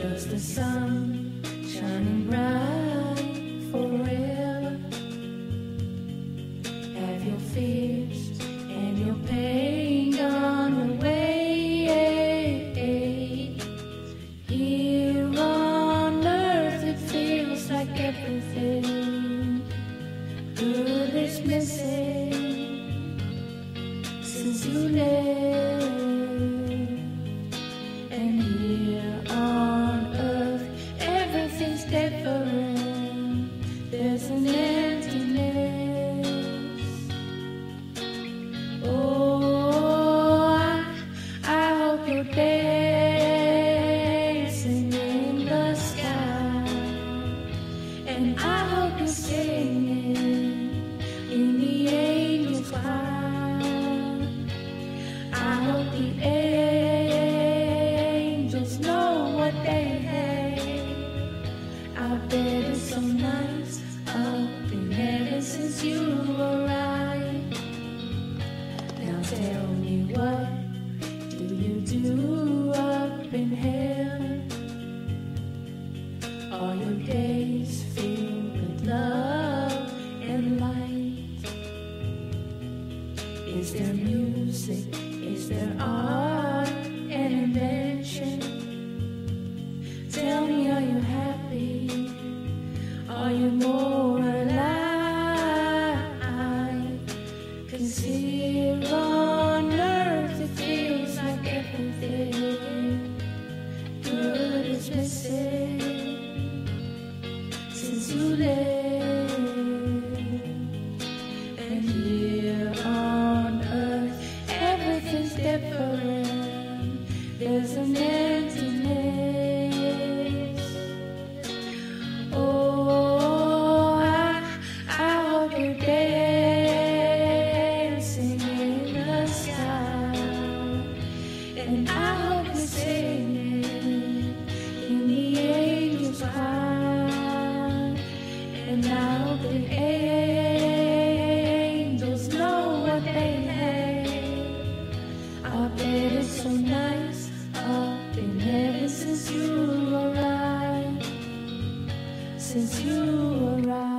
Does the sun shining bright forever have your fears and your pain gone away? Here on earth it feels like everything good is missing since you left. And here on earth, everything's different. There's an emptiness. Oh, I hope you're dancing in the sky, and I hope you're singing in the angels' choir. I hope the so nice up in heaven since you arrived. Now tell me, what do you do up in heaven? All your days filled with love and light. Is there music? Is there art and invention? Tell me, are you happy? Are you more alive? 'Cause here on earth it feels like everything good is missing since you left. And here on earth everything's different. There's an emptiness. And I hope you're singing in the angels' choir, and I hope the angels know what they have. I bet it's so nice up in heaven since you arrived, since you arrived.